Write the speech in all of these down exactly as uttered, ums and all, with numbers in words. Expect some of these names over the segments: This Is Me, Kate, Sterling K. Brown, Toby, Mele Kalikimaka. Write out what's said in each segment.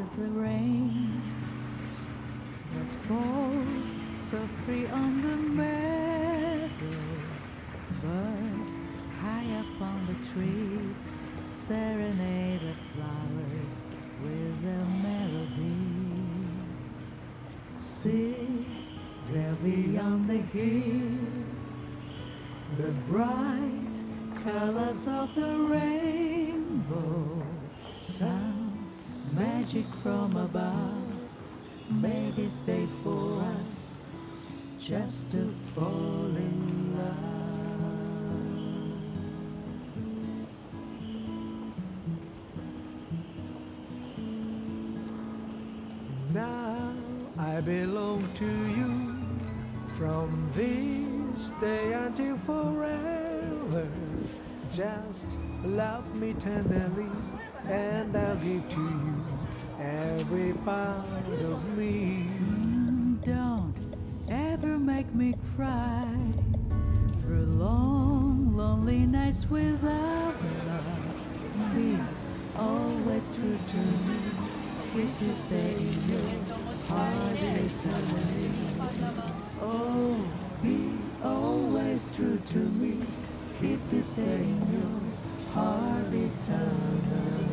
is the rain that falls softly on the meadow, birds high up on the trees serenade the flowers with their melodies. See, there beyond the hill, the bright colors of the rainbow, some magic from above. Maybe stay for us just to fall in love. Now I belong to you, from this day until forever. Just love me tenderly, and I'll give to you every part of me. Don't ever make me cry through long, lonely nights without love. Be always true to me. If you stay in your heart eternally, oh, be always true to me. Keep this day in your heart eternally.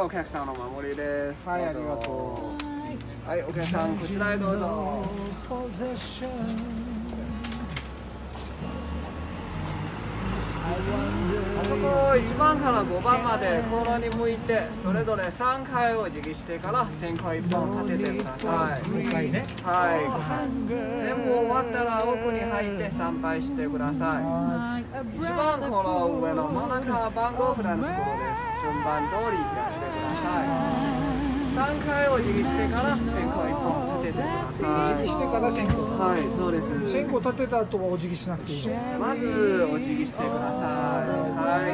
お客さんの守りです。はい、ありがとう。はい、お客さんこちらへどうぞ。あそこいちばんからごばんまでコーナーに向いてそれぞれさんかいを自撃してからせんかいいっぽん立ててください。ごかいね。はい。全部終わったら奥に入って参拝してください。いちばんこの上の真ん中番号札のところです。 順番通りやってください。さんかいお辞儀してから線香いっぽん立ててください。お辞儀してから線香。はい、そうです。線香立てた後はお辞儀しなくていい。まずお辞儀してください。はい。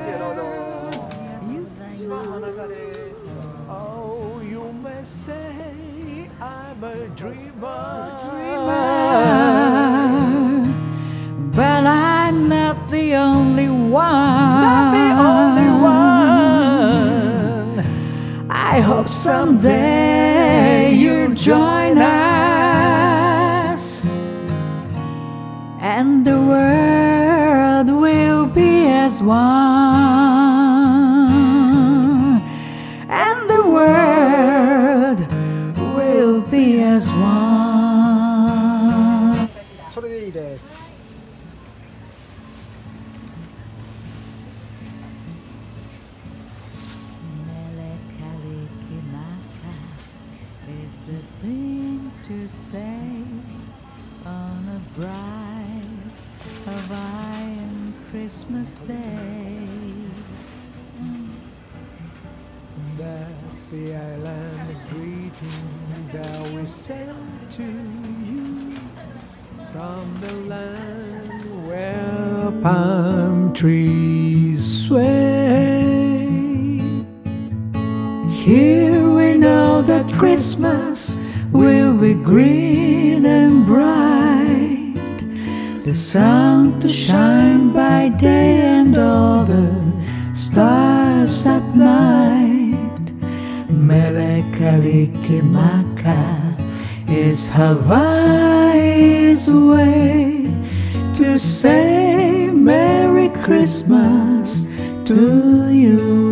こちらどうぞ。一番真ん中です。 Oh, you may say I'm a dreamer, but I'm not the only one. I hope someday you'll join us, and the world will be as one, and the world will be as one. それでいいです。 The thing to say on a bright Hawaiian Christmas day. That's the island greeting that we send to you from the land where palm trees sway. Here we know that Christmas will be green and bright, the sun to shine by day and all the stars at night. Mele Kalikimaka is Hawaii's way to say Merry Christmas to you.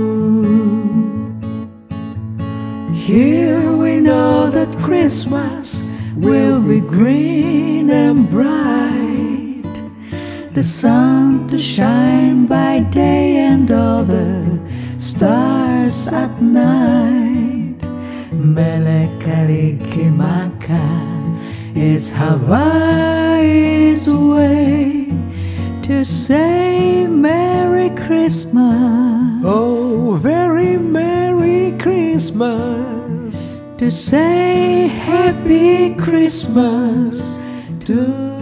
Here we know that Christmas will be green and bright, the the sun to shine by day and all the stars at night. Mele Kalikimaka is Hawaii's way to say Merry Christmas. Oh, very Merry Christmas. To say Happy Christmas to